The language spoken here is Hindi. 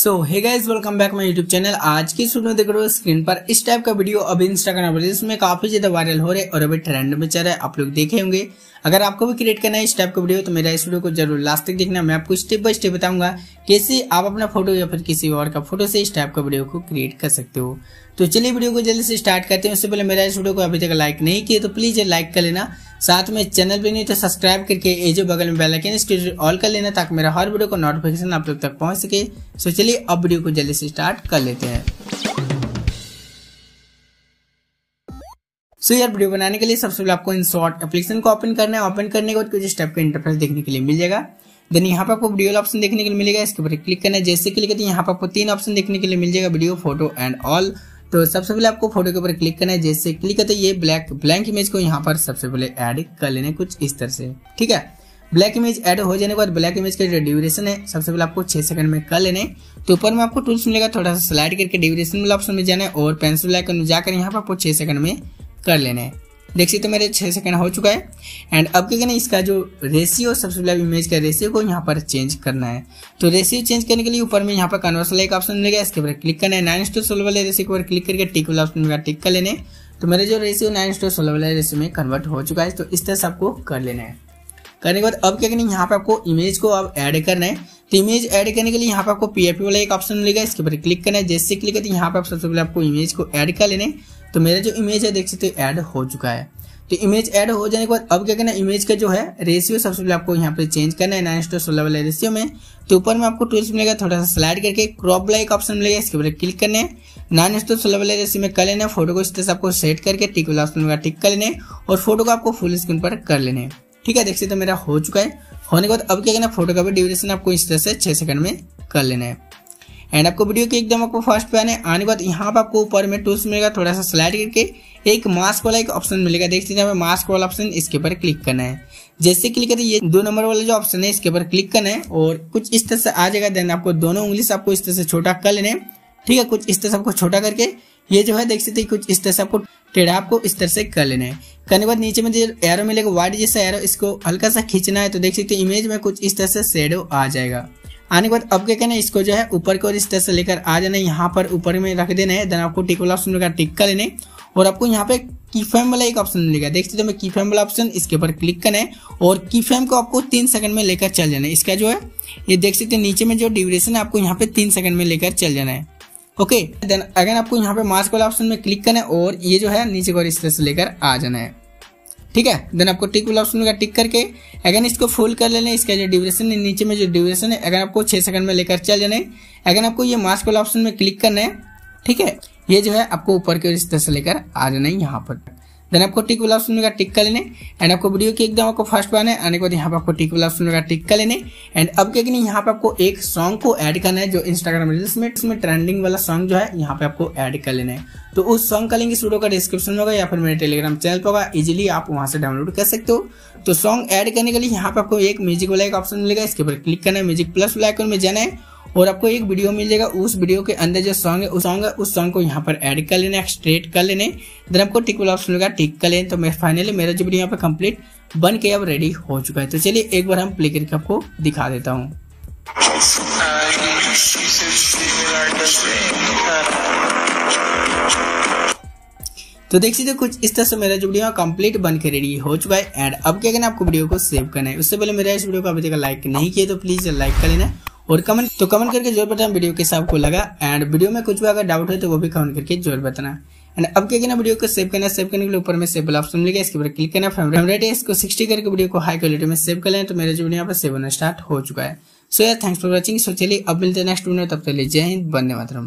So hey guys, welcome back my YouTube channel. आज की वीडियो में देख रहे हो स्क्रीन पर इस टाइप का वीडियो अभी इंस्टाग्राम रील्स में काफी ज्यादा वायरल हो रहे और अभी ट्रेंड में चल रहा है, आप लोग देखे होंगे। अगर आपको भी क्रिएट करना है इस टाइप का वीडियो तो मेरा इस वीडियो को जरूर लास्ट तक देखना। मैं आपको स्टेप बाय स्टेप बताऊंगा कैसे आप अपना फोटो या फिर किसी और का फोटो से इस टाइप का वीडियो को क्रिएट कर सकते हो। तो चलिए वीडियो को जल्दी से स्टार्ट करते हैं। उससे पहले मेरा इस वीडियो को अभी तक लाइक नहीं किया तो प्लीज लाइक कर लेना, साथ में चैनल पे नहीं तो सब्सक्राइब करके ये जो बगल में बेल आइकन इसको ऑल कर लेना ताकि मेरा हर वीडियो का नोटिफिकेशन आप लोग तक पहुंच सके। सो चलिए अब वीडियो को जल्दी से स्टार्ट कर लेते हैं। सो यार वीडियो बनाने के लिए सबसे पहले आपको InShort एप्लीकेशन को ओपन करना है। ओपन करने के बाद कुछ इस टाइप का इंटरफेस देखने के लिए मिल जाएगा। देन यहाँ पर आपको वीडियो ऑप्शन देखने के लिए मिलेगा, इसके ऊपर क्लिक करना है। जैसे क्लिक करते हैं यहाँ पर आपको तीन ऑप्शन देखने के लिए मिल जाएगा, वीडियो, फोटो एंड ऑल। तो सबसे पहले आपको फोटो के ऊपर क्लिक करना है। जैसे क्लिक करते ये ब्लैंक इमेज को यहाँ पर सबसे पहले ऐड कर लेना है कुछ इस तरह से, ठीक है। ब्लैक इमेज ऐड हो जाने के बाद ब्लैक इमेज का जो ड्यूरेशन है सबसे पहले आपको 6 सेकंड में कर लेना है। तो ऊपर में आपको टूल्स मिलेगा, थोड़ा सा स्लाइड करके ड्यूरेशन वाला ऑप्शन में जाना है और पेंसिल आइकन में जाकर यहाँ पर आपको 6 सेकंड में कर लेना है। देख सकते मेरे 6 सेकंड हो चुका है। एंड अब क्या करना है, इसका जो रेशियो सबसे पहले इमेज का रेशियो को यहाँ पर चेंज करना है। तो रेशियो चेंज करने के लिए ऊपर में यहाँ पर कन्वर्स वाला एक ऑप्शन मिलेगा, इसके ऊपर क्लिक करना है। 9:16 वाले रेशियो के ऊपर क्लिक करके टिक वाला ऑप्शन में टिक कर लेने। तो मेरे जो रेशियो 9:16 वाले रेशियो में कन्वर्ट हो चुका है। तो इस तरह से आपको कर लेना है। करने के बाद अब क्या करना है, यहाँ पर आपको इमेज को अब ऐड करना है। तो इमेज ऐड करने के लिए यहाँ पर आपको PFP वाला एक ऑप्शन मिलेगा, इसके ऊपर क्लिक करना है। जैसे क्लिक करते हैं यहाँ पर आप सबसे पहले आपको इमेज को ऐड कर लेने। तो मेरा जो इमेज है देख सकते हो ऐड हो चुका है। तो इमेज ऐड हो जाने के बाद अब क्या करना है, इमेज का जो है रेशियो सबसे पहले आपको यहाँ पे चेंज करना है 9:16 वाले रेशियो में। तो ऊपर में आपको टूल्स मिलेगा, थोड़ा सा स्लाइड करके क्रॉप वाला एक ऑप्शन मिलेगा, इसके ऊपर क्लिक करना है। 9:16 वाले रेशियो में कर लेना है। फोटो को इस तरह से आपको सेट करके टिक वाला ऑप्शन में टिक कर लेने और फोटो को आपको फुल स्क्रीन पर कर लेने, ठीक है। देख सकते मेरा हो चुका है। होने के बाद अब क्या करना है, फोटो का भी ड्यूरेशन आपको इस तरह से 6 सेकंड में कर लेना है। एंड आपको वीडियो के एकदम आपको फर्स्ट पे आने के बाद यहाँ पर आपको ऊपर में टूल्स मिलेगा, थोड़ा सा स्लाइड करके एक मास्क वाला एक ऑप्शन मिलेगा। देख सकते हैं हमें मास्क वाला ऑप्शन, इसके ऊपर क्लिक करना है। जैसे क्लिक करते ये 2 नंबर वाला जो ऑप्शन है इसके ऊपर क्लिक करना है और कुछ इस तरह से आ जाएगा। देन आपको दोनों उंगली से आपको इस तरह से छोटा कर लेना है, ठीक है। कुछ इस तरह से आपको छोटा करके ये जो है देख सकते हैं कुछ इस तरह से आपको टेढ़ा आपको इस तरह से कर लेना है। करने के बाद नीचे में जो एरो मिलेगा वाइड जैसा एरो, इसको हल्का सा खींचना है। तो देख सकते हैं इमेज में कुछ इस तरह से शेडो आ जाएगा। आने के बाद अब क्या करना है, इसको जो है ऊपर की ओर इस तरह से लेकर आ जाना है, यहाँ पर ऊपर में रख देना है। देन आपको टिक वाला ऑप्शन मिलेगा, टिक कर लेने और आपको यहाँ पे की फ्रेम वाला एक ऑप्शन मिलेगा। देख सकते हैं की फ्रेम वाला ऑप्शन, इसके ऊपर क्लिक करना है और की फ्रेम को आपको 3 सेकंड में लेकर चल जाना है। इसका जो है ये देख सकते हैं नीचे में जो ड्यूरेशन है आपको यहाँ पे 3 सेकंड में लेकर चल जाना है, ओके। देन अगेन आपको यहाँ पे मास्क वाला ऑप्शन में क्लिक करना है और ये जो है नीचे की ओर इस तरह से लेकर आ जाना है, ठीक है। देन आपको टिक वाला ऑप्शन का टिक करके अगेन इसको फुल कर लेना है। इसका जो ड्यूरेशन है नीचे में जो ड्यूरेशन है अगेन आपको 6 सेकंड में लेकर चल जाना है। अगेन आपको ये मास्क वाला ऑप्शन में क्लिक करना है, ठीक है। ये जो है आपको ऊपर की ओर इस तरह से लेकर आ जाना है यहाँ पर। देन आपको टिक वाला ऑप्शन का टिक कर लेने। एंड आपको वीडियो के एकदम आपको फर्स्ट पे आने के बाद यहाँ पर आपको टिक वाला ऑप्शन का टिक कर लेने। एंड अब क्या नहीं यहाँ पर आपको एक सॉन्ग को ऐड करना है जो इंस्टाग्राम रील्स में उसमें ट्रेंडिंग वाला सॉन्ग जो है यहाँ पे आपको ऐड कर लेना है। तो उस सॉन्ग का लिंक इस वीडियो का डिस्क्रिप्शन होगा या फिर मेरे टेलीग्राम चैनल पर होगा, इजिली आप वहाँ से डाउनलोड कर सकते हो। तो सॉन्ग ऐड करने के लिए यहाँ पर आपको एक म्यूजिक वाला एक ऑप्शन मिलेगा, इसके ऊपर क्लिक करना है। म्यूजिक प्लस वाला आइकन में जाना है और आपको एक वीडियो मिल जाएगा, उस वीडियो के अंदर जो सॉन्ग है उस सॉन्ग को यहाँ पर ऐड कर लेना, एक्सट्रेट कर लेने। देन आपको टिक वाला ऑप्शन होगा, टिक कर लेने। तो मैं फाइनली मेरा जो वीडियो यहाँ पर कंप्लीट बन के अब रेडी हो चुका है। तो चलिए एक बार हम प्ले करके आपको दिखा देता हूँ। तो देख सकते कुछ इस तरह से मेरा जो वीडियो कंप्लीट बन के रेडी हो चुका है। एंड अब क्या करना है, आपको वीडियो को सेव करना है। उससे पहले मेरा इस वीडियो को अभी तक लाइक नहीं किया तो प्लीज लाइक कर लेना और कमेंट करके जरूर बताना वीडियो कैसा आपको लगा। एंड वीडियो में कुछ भी अगर डाउट है तो वो भी कमेंट करके जरूर बताना। एंड अब क्या करना, वीडियो को सेव करना। सेव करने के लिए ऊपर में सेव वाला ऑप्शन मिलेगा, इसके ऊपर क्लिक करना। फ्रेम रेट है इसको 60 करके वीडियो को हाई क्वालिटी में सेव कर लेना। तो मेरे जो वीडियो यहाँ पर सेव होना स्टार्ट हो चुका है। सो यार थैंक्स फॉर वॉचिंग। सो चलिए अब मिलते हैं नेक्स्ट वीडियो, तब तक जय हिंद, वंदे मातरम।